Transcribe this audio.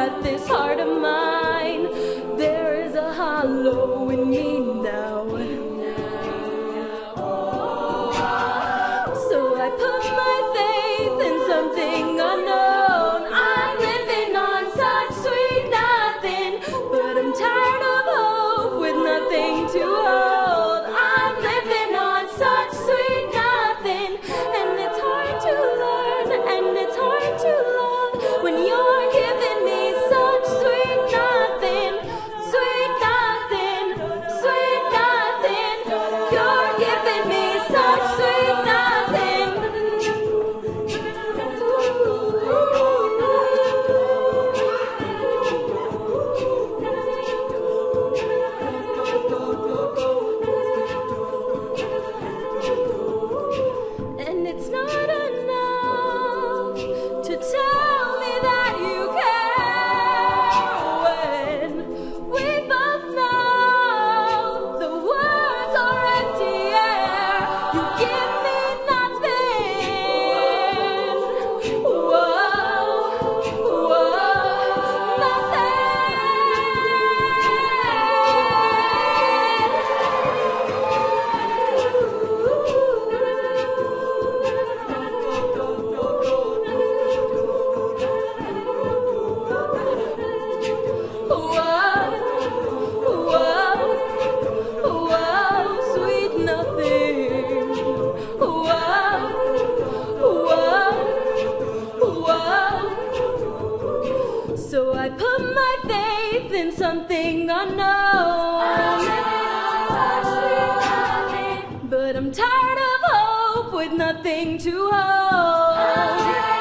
that this heart of mine, there is a hollow in me now. So I put my faith in something unknown. I'm living on such sweet nothing, but I'm tired of hope with nothing to hold. I'm living on such sweet nothing, and it's hard to learn, and it's hard to love when you're giving me such sweet nothing, sweet nothing, sweet nothing. You're giving me such sweet nothing. And it's not enough to tell me that you care when we both know the words are empty air. You give me nothing. Whoa, whoa, nothing. Whoa, whoa, sweet nothing. Whoa, whoa, whoa. So I put my faith in something unknown, but I'm tired of hope with nothing to hold.